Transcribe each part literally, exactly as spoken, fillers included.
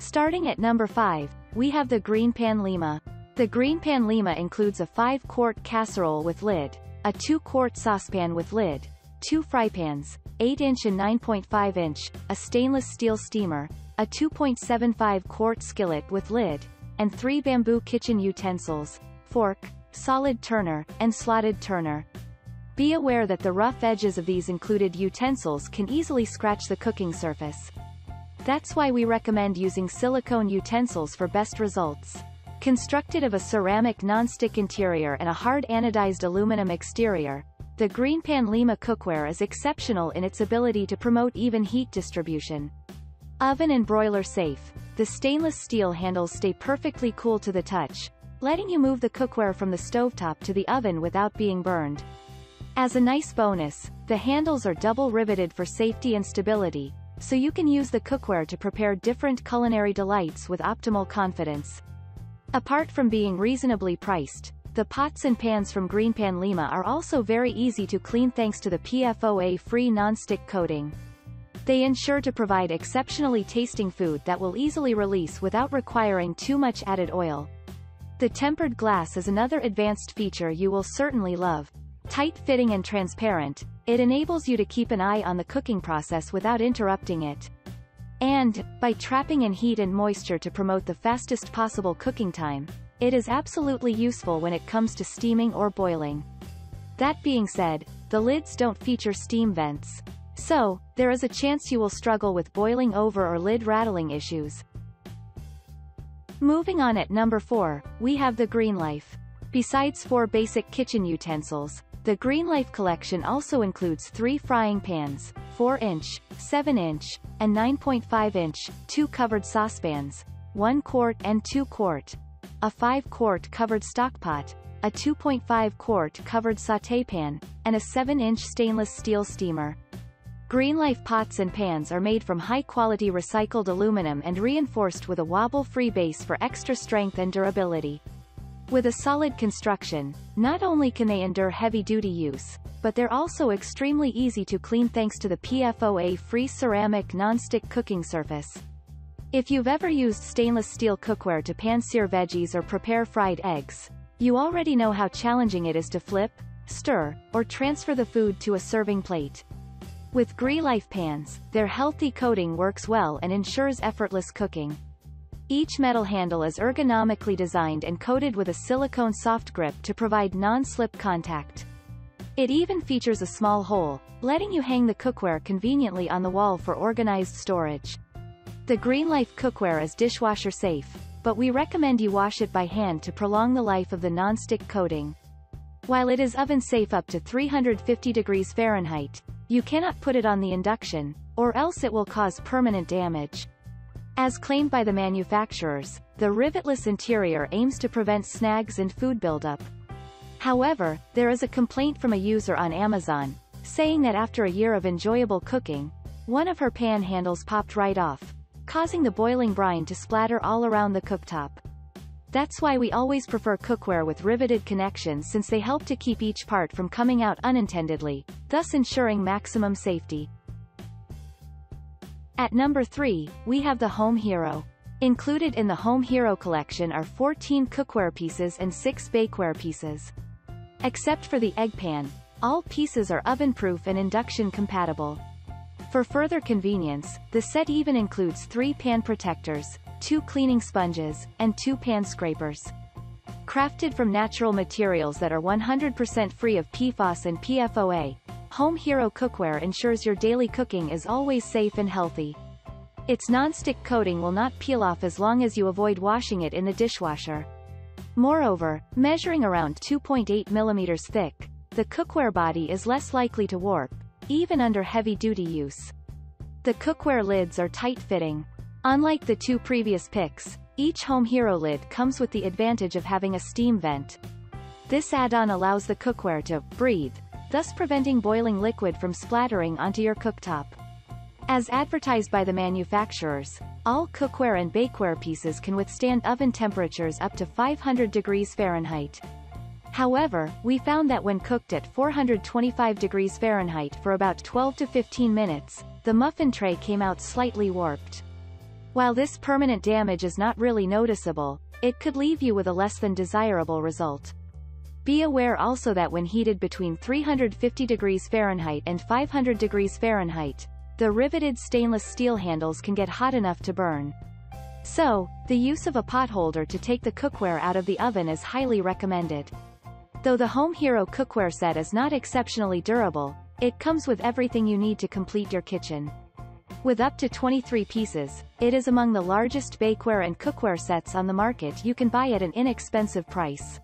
Starting at number five, we have the GreenPan Lima. The GreenPan Lima includes a five quart casserole with lid, a two quart saucepan with lid, two fry pans, eight inch and nine point five inch, a stainless steel steamer, a two point seven five quart skillet with lid, and three bamboo kitchen utensils, fork, solid turner, and slotted turner. Be aware that the rough edges of these included utensils can easily scratch the cooking surface. That's why we recommend using silicone utensils for best results. Constructed of a ceramic non-stick interior and a hard anodized aluminum exterior, the GreenPan Lima cookware is exceptional in its ability to promote even heat distribution. Oven and broiler safe, the stainless steel handles stay perfectly cool to the touch, letting you move the cookware from the stovetop to the oven without being burned. As a nice bonus, the handles are double riveted for safety and stability, so you can use the cookware to prepare different culinary delights with optimal confidence. Apart from being reasonably priced, the pots and pans from GreenPan Lima are also very easy to clean thanks to the P F O A-free non-stick coating. They ensure to provide exceptionally tasting food that will easily release without requiring too much added oil. The tempered glass is another advanced feature you will certainly love. Tight-fitting and transparent, it enables you to keep an eye on the cooking process without interrupting it. And, by trapping in heat and moisture to promote the fastest possible cooking time, it is absolutely useful when it comes to steaming or boiling. That being said, the lids don't feature steam vents, so there is a chance you will struggle with boiling over or lid rattling issues. Moving on, at number four, we have the GreenLife. Besides four basic kitchen utensils, the GreenLife collection also includes three frying pans, four inch, seven inch, and nine point five inch, two covered saucepans, one quart and two quart, a five quart covered stockpot, a two point five quart covered sauté pan, and a seven inch stainless steel steamer. GreenLife pots and pans are made from high-quality recycled aluminum and reinforced with a wobble-free base for extra strength and durability. With a solid construction, not only can they endure heavy-duty use, but they're also extremely easy to clean thanks to the P F O A-free ceramic non-stick cooking surface. If you've ever used stainless steel cookware to pan-sear veggies or prepare fried eggs, you already know how challenging it is to flip, stir, or transfer the food to a serving plate. With GreenLife pans, their healthy coating works well and ensures effortless cooking. Each metal handle is ergonomically designed and coated with a silicone soft grip to provide non-slip contact. It even features a small hole, letting you hang the cookware conveniently on the wall for organized storage. The GreenLife cookware is dishwasher safe, but we recommend you wash it by hand to prolong the life of the non-stick coating. While it is oven safe up to three hundred fifty degrees Fahrenheit, you cannot put it on the induction, or else it will cause permanent damage. As claimed by the manufacturers, the rivetless interior aims to prevent snags and food buildup. However, there is a complaint from a user on Amazon, saying that after a year of enjoyable cooking, one of her pan handles popped right off, causing the boiling brine to splatter all around the cooktop. That's why we always prefer cookware with riveted connections, since they help to keep each part from coming out unintendedly, thus ensuring maximum safety. At number three, we have the Home Hero. Included in the Home Hero collection are fourteen cookware pieces and six bakeware pieces. Except for the egg pan, all pieces are oven-proof and induction compatible. For further convenience, the set even includes three pan protectors, two cleaning sponges, and two pan scrapers. Crafted from natural materials that are one hundred percent free of P FAS and P F O A, Home Hero cookware ensures your daily cooking is always safe and healthy. Its non-stick coating will not peel off as long as you avoid washing it in the dishwasher. Moreover, measuring around two point eight millimeters thick, the cookware body is less likely to warp, even under heavy-duty use. The cookware lids are tight-fitting. Unlike the two previous picks, each Home Hero lid comes with the advantage of having a steam vent. This add-on allows the cookware to breathe, thus preventing boiling liquid from splattering onto your cooktop. As advertised by the manufacturers, all cookware and bakeware pieces can withstand oven temperatures up to five hundred degrees Fahrenheit. However, we found that when cooked at four hundred twenty-five degrees Fahrenheit for about twelve to fifteen minutes, the muffin tray came out slightly warped. While this permanent damage is not really noticeable, it could leave you with a less than desirable result. Be aware also that when heated between three hundred fifty degrees Fahrenheit and five hundred degrees Fahrenheit, the riveted stainless steel handles can get hot enough to burn. So, the use of a potholder to take the cookware out of the oven is highly recommended. Though the Home Hero cookware set is not exceptionally durable, it comes with everything you need to complete your kitchen. With up to twenty-three pieces, it is among the largest bakeware and cookware sets on the market you can buy at an inexpensive price.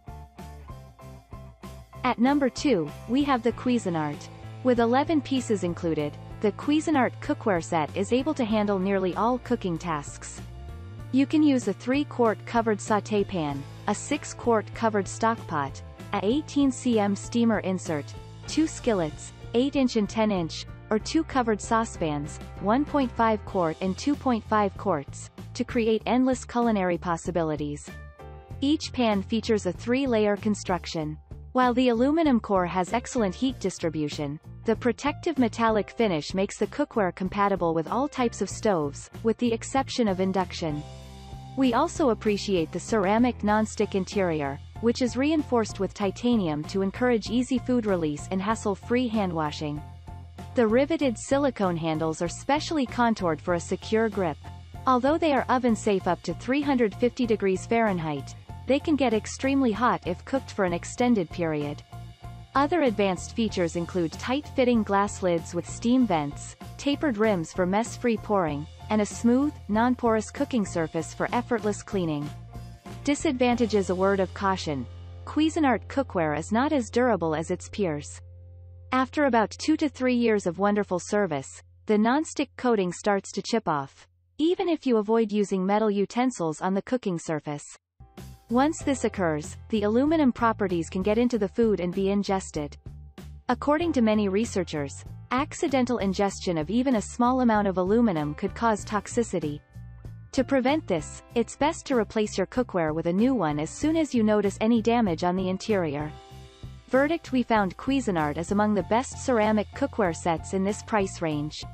At number two, we have the Cuisinart. With eleven pieces included, the Cuisinart cookware set is able to handle nearly all cooking tasks. You can use a three quart covered sauté pan, a six quart covered stockpot, a eighteen centimeter steamer insert, two skillets, eight inch and ten inch, or two covered saucepans, one point five quart and two point five quarts, to create endless culinary possibilities. Each pan features a three-layer construction. While the aluminum core has excellent heat distribution, the protective metallic finish makes the cookware compatible with all types of stoves, with the exception of induction. We also appreciate the ceramic nonstick interior, which is reinforced with titanium to encourage easy food release and hassle-free handwashing. The riveted silicone handles are specially contoured for a secure grip. Although they are oven-safe up to three hundred fifty degrees Fahrenheit, they can get extremely hot if cooked for an extended period. Other advanced features include tight-fitting glass lids with steam vents, tapered rims for mess-free pouring, and a smooth, non-porous cooking surface for effortless cleaning. Disadvantages: a word of caution. Cuisinart cookware is not as durable as its peers. After about two to three years of wonderful service, the nonstick coating starts to chip off, even if you avoid using metal utensils on the cooking surface. Once this occurs, the aluminum properties can get into the food and be ingested. According to many researchers, accidental ingestion of even a small amount of aluminum could cause toxicity. To prevent this, it's best to replace your cookware with a new one as soon as you notice any damage on the interior. Verdict: we found Cuisinart is among the best ceramic cookware sets in this price range.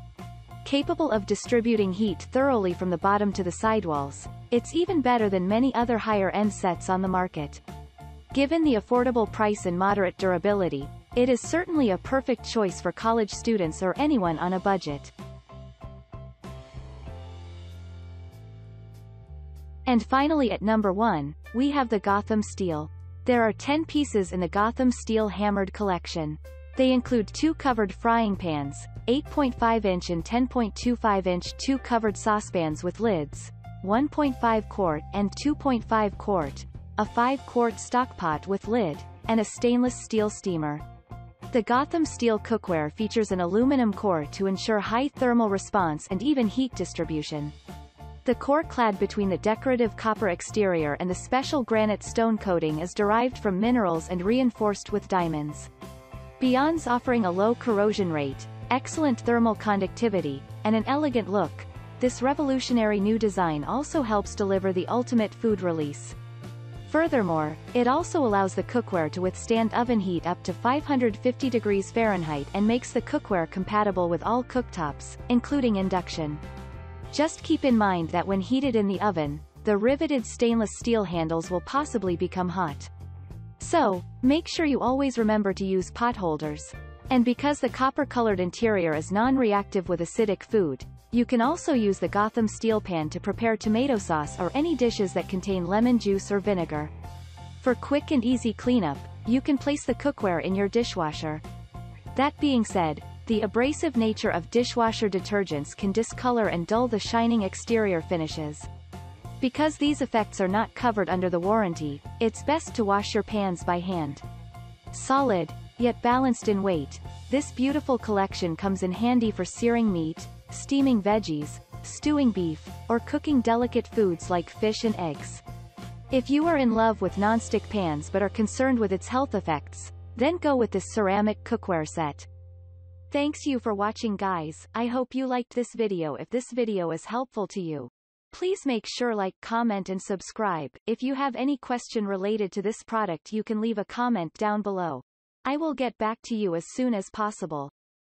Capable of distributing heat thoroughly from the bottom to the sidewalls, it's even better than many other higher-end sets on the market. Given the affordable price and moderate durability, it is certainly a perfect choice for college students or anyone on a budget. And finally, at number one, we have the Gotham Steel. There are ten pieces in the Gotham Steel Hammered collection. They include two covered frying pans, eight point five inch and ten point two five inch, two covered saucepans with lids, one point five quart and two point five quart, a five quart stockpot with lid, and a stainless steel steamer. The Gotham Steel cookware features an aluminum core to ensure high thermal response and even heat distribution. The core, clad between the decorative copper exterior and the special granite stone coating, is derived from minerals and reinforced with diamonds. Beyond offering a low corrosion rate, excellent thermal conductivity, and an elegant look, this revolutionary new design also helps deliver the ultimate food release. Furthermore, it also allows the cookware to withstand oven heat up to five hundred fifty degrees Fahrenheit and makes the cookware compatible with all cooktops, including induction. Just keep in mind that when heated in the oven, the riveted stainless steel handles will possibly become hot. So, make sure you always remember to use potholders. And because the copper-colored interior is non-reactive with acidic food, you can also use the Gotham Steel pan to prepare tomato sauce or any dishes that contain lemon juice or vinegar. For quick and easy cleanup, you can place the cookware in your dishwasher. That being said, the abrasive nature of dishwasher detergents can discolor and dull the shining exterior finishes. Because these effects are not covered under the warranty, it's best to wash your pans by hand. Solid, yet balanced in weight, this beautiful collection comes in handy for searing meat, steaming veggies, stewing beef, or cooking delicate foods like fish and eggs. If you are in love with nonstick pans but are concerned with its health effects, then go with this ceramic cookware set. Thanks you for watching, guys. I hope you liked this video. If this video is helpful to you, please make sure like, comment and subscribe. If you have any question related to this product, you can leave a comment down below. I will get back to you as soon as possible.